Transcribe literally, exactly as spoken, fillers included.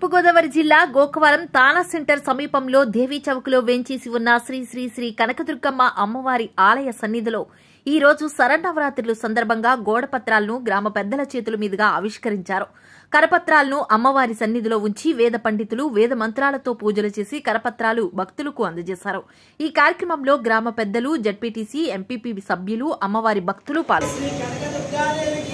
తూర్పుగోదావరి జిల్లా గోకవరం తానా సెంటర్ సమీపంలో దేవీ చౌక్లో వెంచేసి ఉన్న శ్రీ శ్రీ శ్రీ కనకదుర్గమ్మ అమ్మవారి ఆలయ సన్నిధిలో ఈ రోజు శరన్నవరాత్రుల సందర్భంగా గోడపత్రాలను గ్రామ పెద్దల చేతుల మీదుగా ఆవిష్కరించారు. కరపత్రాలను అమ్మవారి సన్నిధిలో ఉంచి వేద పండితులు వేద మంత్రాలతో పూజలు చేసి కరపత్రాలు భక్తులకు అందజేశారు. ఈ కార్యక్రమంలో గ్రామ పెద్దలు, జెడ్పీటీసీ, ఎంపీపీ సభ్యులు, అమ్మవారి భక్తులు పాల్గొన్నారు.